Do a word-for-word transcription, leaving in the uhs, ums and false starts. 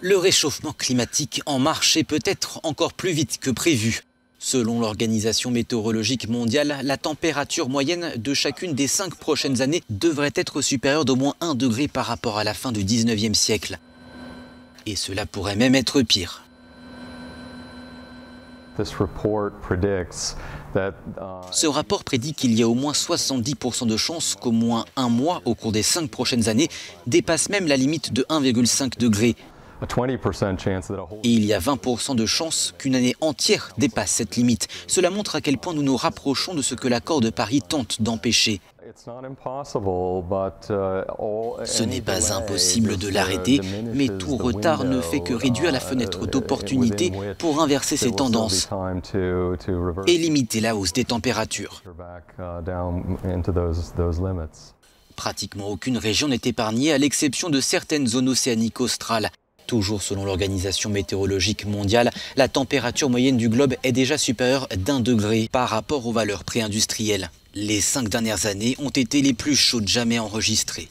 Le réchauffement climatique en marche et peut-être encore plus vite que prévu. Selon l'Organisation météorologique mondiale, la température moyenne de chacune des cinq prochaines années devrait être supérieure d'au moins un degré par rapport à la fin du dix-neuvième siècle. Et cela pourrait même être pire. Ce rapport prédit qu'il y a au moins soixante-dix pour cent de chances qu'au moins un mois, au cours des cinq prochaines années, dépasse même la limite de un virgule cinq degré. Et il y a vingt pour cent de chances qu'une année entière dépasse cette limite. Cela montre à quel point nous nous rapprochons de ce que l'accord de Paris tente d'empêcher. Ce n'est pas impossible de l'arrêter, mais tout retard ne fait que réduire la fenêtre d'opportunité pour inverser ces tendances et limiter la hausse des températures. Pratiquement aucune région n'est épargnée, à l'exception de certaines zones océaniques australes. Toujours selon l'Organisation météorologique mondiale, la température moyenne du globe est déjà supérieure d'un degré par rapport aux valeurs pré-industrielles. Les cinq dernières années ont été les plus chaudes jamais enregistrées.